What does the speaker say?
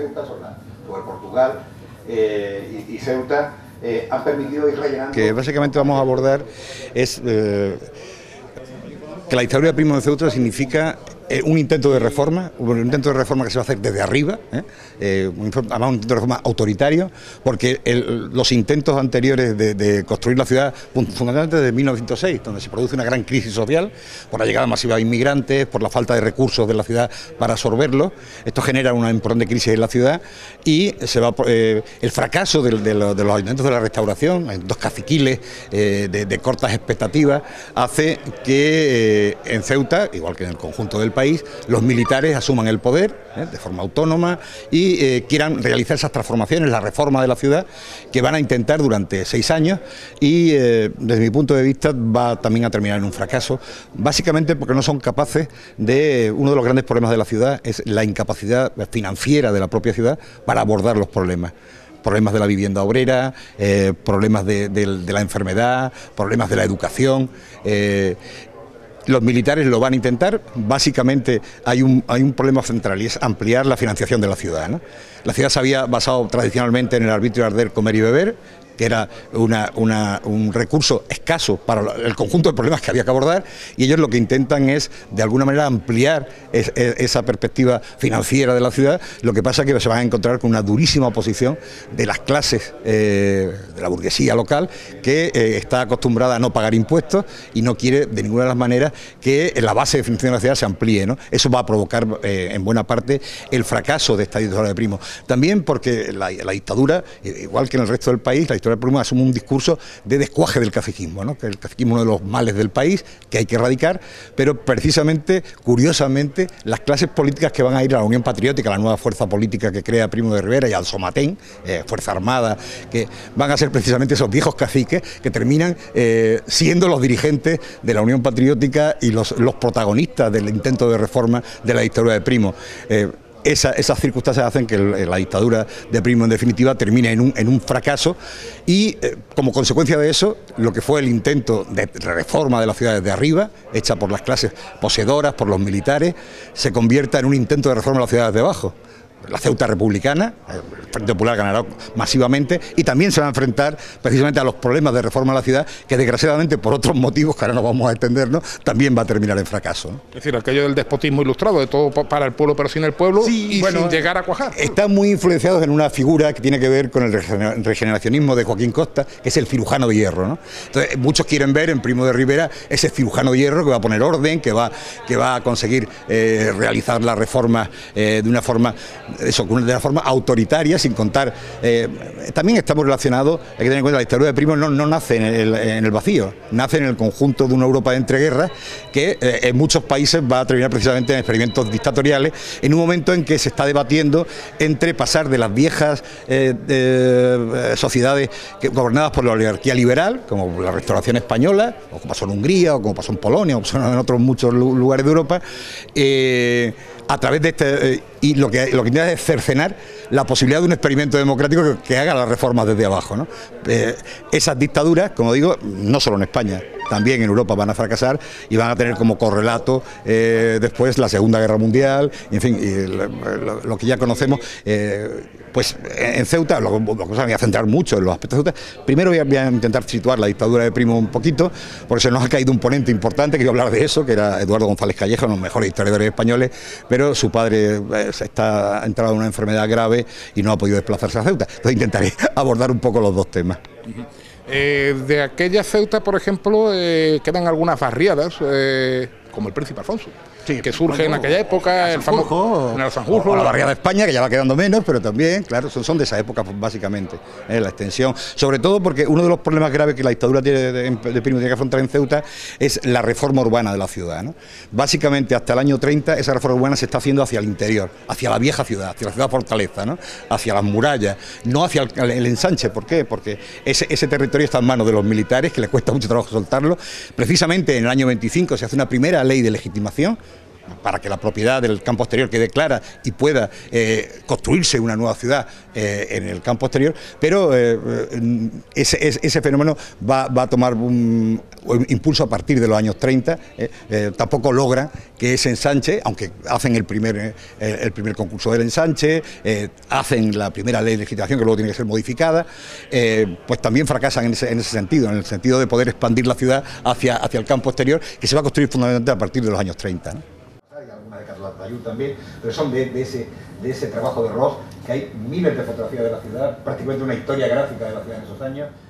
Ceuta, sobre Portugal y Ceuta, han permitido ir rellenando... Que básicamente vamos a abordar es que la dictadura de Primo de Ceuta significa un intento de reforma, que se va a hacer desde arriba, además un intento de reforma autoritario, porque los intentos anteriores de construir la ciudad, fundamentalmente desde 1906, donde se produce una gran crisis social, por la llegada masiva de inmigrantes, por la falta de recursos de la ciudad para absorberlos, esto genera una importante crisis en la ciudad, y se va el fracaso de los ayuntamientos de la restauración, dos caciquiles de cortas expectativas, hace que en Ceuta, igual que en el conjunto del país, los militares asuman el poder de forma autónoma y quieran realizar esas transformaciones, la reforma de la ciudad, que van a intentar durante 6 años y desde mi punto de vista va también a terminar en un fracaso, básicamente porque no son capaces de... Uno de los grandes problemas de la ciudad es la incapacidad financiera de la propia ciudad para abordar los problemas. Problemas de la vivienda obrera, problemas de la enfermedad, problemas de la educación... Los militares lo van a intentar, básicamente hay un problema central y es ampliar la financiación de la ciudad, ¿no? La ciudad se había basado tradicionalmente en el arbitrio, arder, comer y beber, que era un recurso escaso para el conjunto de problemas que había que abordar, y ellos lo que intentan es, de alguna manera, ampliar esa perspectiva financiera de la ciudad. Lo que pasa es que se van a encontrar con una durísima oposición de las clases de la burguesía local, que está acostumbrada a no pagar impuestos y no quiere de ninguna de las maneras que la base de financiación de la ciudad se amplíe, ¿no? Eso va a provocar en buena parte el fracaso de esta dictadura de Primo. También porque la dictadura, igual que en el resto del país, la dictadura de Primo asume un discurso de descuaje del caciquismo, ¿no? Que el caciquismo es uno de los males del país, que hay que erradicar, pero precisamente, curiosamente, las clases políticas que van a ir a la Unión Patriótica, la nueva fuerza política que crea Primo de Rivera, y al Somatén, Fuerza Armada, que van a ser precisamente esos viejos caciques que terminan siendo los dirigentes de la Unión Patriótica y los protagonistas del intento de reforma de la dictadura de Primo. Esas circunstancias hacen que la dictadura de Primo en definitiva termine en un fracaso y como consecuencia de eso, lo que fue el intento de reforma de las ciudades de arriba, hecha por las clases poseedoras, por los militares, se convierta en un intento de reforma de las ciudades de abajo. La Ceuta republicana, el Frente Popular ganará masivamente y también se va a enfrentar precisamente a los problemas de reforma de la ciudad que desgraciadamente por otros motivos que ahora no vamos a extendernos, también va a terminar en fracaso, ¿no? Es decir, aquello del despotismo ilustrado, de todo para el pueblo pero sin el pueblo, sí, y bueno, sin llegar a cuajar. Están muy influenciados en una figura que tiene que ver con el regeneracionismo de Joaquín Costa, que es el cirujano de hierro, ¿no? Entonces muchos quieren ver en Primo de Rivera ese cirujano de hierro que va a poner orden, que va a conseguir realizar la reforma de una forma... Eso, de la forma autoritaria, sin contar... también estamos relacionados, hay que tener en cuenta, la dictadura de Primo no nace en el vacío, nace en el conjunto de una Europa de entreguerras que en muchos países va a terminar precisamente en experimentos dictatoriales, en un momento en que se está debatiendo entre pasar de las viejas sociedades gobernadas por la oligarquía liberal, como la Restauración Española, o como pasó en Hungría, o como pasó en Polonia, o en otros muchos lugares de Europa, a través de este... y lo que intenta es cercenar la posibilidad de un experimento democrático que haga las reformas desde abajo, ¿no? Esas dictaduras, como digo, no solo en España, también en Europa van a fracasar y van a tener como correlato después la Segunda Guerra Mundial, en fin, y lo que ya conocemos. Pues en Ceuta, lo que me voy a centrar mucho en los aspectos de Ceuta. Primero voy a intentar situar la dictadura de Primo un poquito, porque se nos ha caído un ponente importante, quería hablar de eso, que era Eduardo González Callejo, uno de los mejores historiadores españoles, pero su padre ha entrado en una enfermedad grave y no ha podido desplazarse a Ceuta. Entonces intentaré abordar un poco los dos temas. De aquella Ceuta, por ejemplo, quedan algunas barriadas, como el Príncipe Alfonso, sí, que surge en aquella época, el famoso Sanjurjo, la barriada de España, que ya va quedando menos, pero también, claro, son de esa época básicamente, la extensión, sobre todo porque uno de los problemas graves que la dictadura de Primo tiene que afrontar en Ceuta es la reforma urbana de la ciudad, ¿no? Básicamente hasta el año 30 esa reforma urbana se está haciendo hacia el interior, hacia la vieja ciudad, hacia la ciudad fortaleza, ¿no? Hacia las murallas, no hacia el ensanche. ¿Por qué? Porque ese territorio está en manos de los militares, que les cuesta mucho trabajo soltarlo. Precisamente en el año 25 se hace una primera ley de legitimación para que la propiedad del campo exterior quede clara y pueda construirse una nueva ciudad en el campo exterior, pero ese fenómeno va a tomar un impulso a partir de los años 30, tampoco logran que ese ensanche, aunque hacen el primer concurso del ensanche, hacen la primera ley de legislación que luego tiene que ser modificada, pues también fracasan en ese sentido, en el sentido de poder expandir la ciudad hacia el campo exterior, que se va a construir fundamentalmente a partir de los años 30, ¿no? Hay algunas de Carlos Dayú también, pero son de ese trabajo de Ross, que hay miles de fotografías de la ciudad, prácticamente una historia gráfica de la ciudad en esos años.